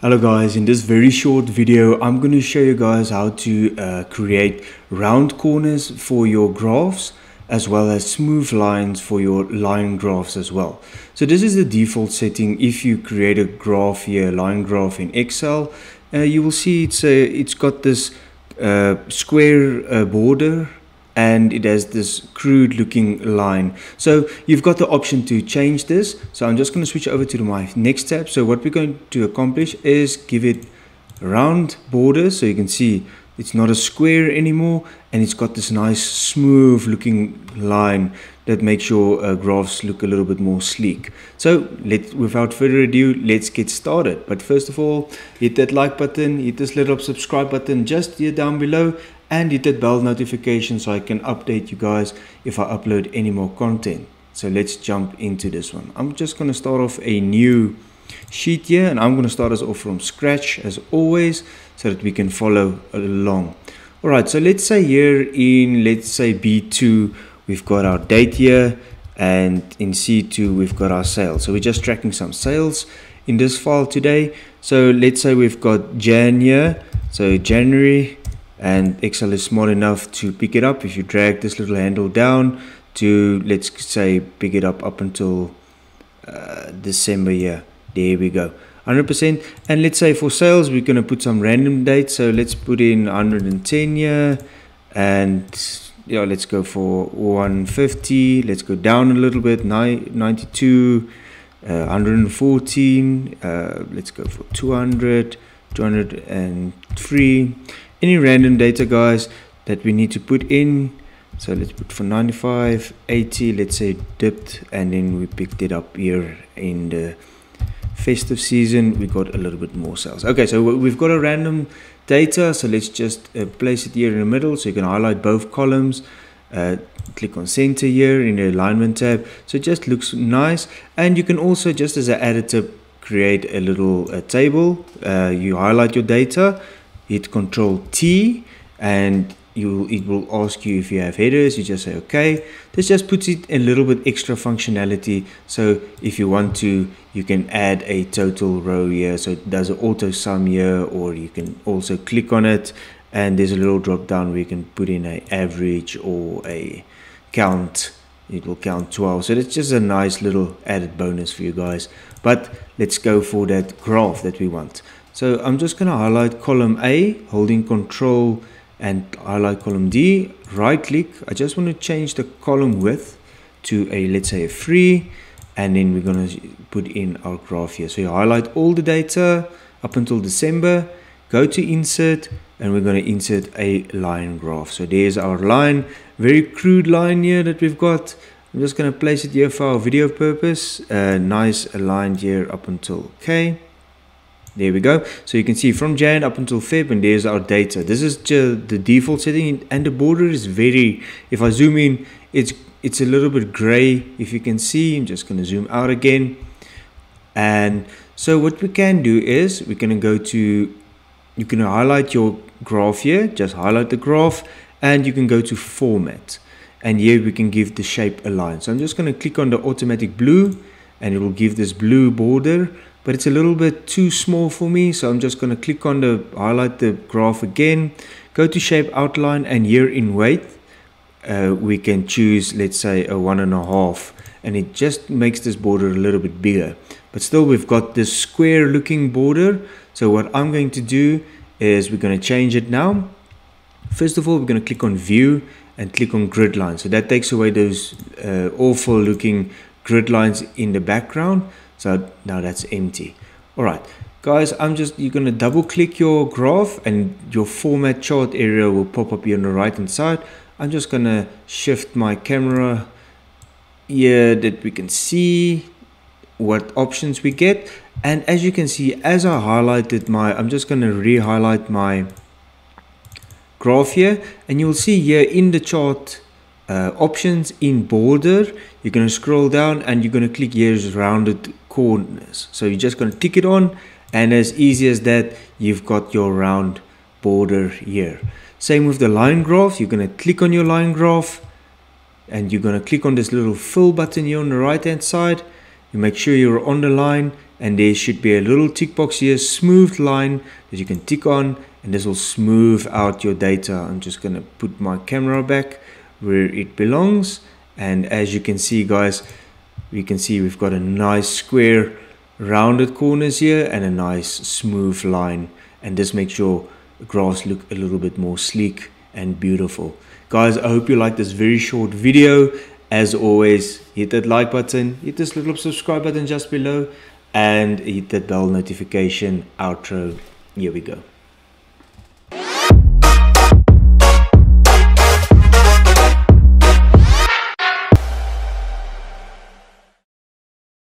Hello guys, in this very short video I'm going to show you guys how to create round corners for your graphs as well as smooth lines for your line graphs as well. So this is the default setting. If you create a graph here, line graph in Excel, you will see it's got this square border and it has this crude looking line. So you've got the option to change this. So I'm just going to switch over to my next tab. So what we're going to accomplish is give it round border. So you can see it's not a square anymore and it's got this nice smooth looking line that makes your graphs look a little bit more sleek. So without further ado, let's get started. But first of all, hit that like button, hit this little subscribe button just here down below, and hit that bell notification so I can update you guys if I upload any more content. So let's jump into this one. I'm just going to start off a new sheet here and I'm going to start us off from scratch as always so that we can follow along. All right, so let's say here in, let's say B2, we've got our date here, and in C2 we've got our sales. So we're just tracking some sales in this file today. So let's say we've got Jan here, so January, and Excel is smart enough to pick it up. If you drag this little handle down to, let's say, pick it up until December here. There we go, 100%. And let's say for sales we're going to put some random dates. So let's put in 110 here, and yeah, let's go for 150. Let's go down a little bit, 92, 114, let's go for 200, 203. Any random data, guys, that we need to put in. So let's put for 95, 80, let's say dipped, and then we picked it up here in the festive season. We got a little bit more sales. Okay, so we've got a random data, so let's just place it here in the middle. So you can highlight both columns, click on center here in the alignment tab, so it just looks nice. And you can also, just as an added tip, create a little table. You highlight your data, hit Control T, and it will ask you if you have headers. You just say okay. This just puts it a little bit extra functionality. So if you want to, you can add a total row here, so it does an auto sum here, or you can also click on it and there's a little drop down where you can put in an average or a count. It will count 12. So that's just a nice little added bonus for you guys. But let's go for that graph that we want. So I'm just going to highlight column A, holding Control and highlight column D, right click. I just want to change the column width to a, let's say, a 3, and then we're going to put in our graph here. So you highlight all the data up until December, go to insert, and we're going to insert a line graph. So there's our line, very crude line here that we've got. I'm just going to place it here for our video purpose. Nice aligned here up until K. There we go. So you can see from Jan up until Feb, and there's our data. This is just the default setting, and the border is very, if I zoom in, it's a little bit gray. If you can see, I'm just going to zoom out again. And so what we can do is we're going to go to, you can highlight your graph here, just highlight the graph, and you can go to format, and here we can give the shape a line. So I'm just going to click on the automatic blue, and it will give this blue border, but it's a little bit too small for me. So I'm just going to click on the, highlight the graph again, go to shape outline, and here in width, we can choose, let's say, a 1.5, and it just makes this border a little bit bigger. But still we've got this square looking border. So what I'm going to do is we're going to change it now. First of all, we're going to click on view and click on grid line. So that takes away those awful looking grid lines in the background. So now that's empty. All right, guys, you're gonna double click your graph and your format chart area will pop up here on the right hand side. I'm just gonna shift my camera here that we can see what options we get. And as you can see, as I highlighted my, I'm just gonna re-highlight my graph here, and you'll see here in the chart options in border, you're going to scroll down and you're going to click here's rounded corners. So you're just going to tick it on, and as easy as that, you've got your round border here. Same with the line graph. You're going to click on your line graph and you're going to click on this little fill button here on the right hand side, You make sure you're on the line, and there should be a little tick box here, smooth line, that you can tick on, and this will smooth out your data. I'm just going to put my camera back where it belongs, and as you can see, guys, we can see we've got a nice square rounded corners here and a nice smooth line, and this makes your grass look a little bit more sleek and beautiful. Guys, I hope you like this very short video. As always, hit that like button, hit this little subscribe button just below, and hit that bell notification outro. Here we go.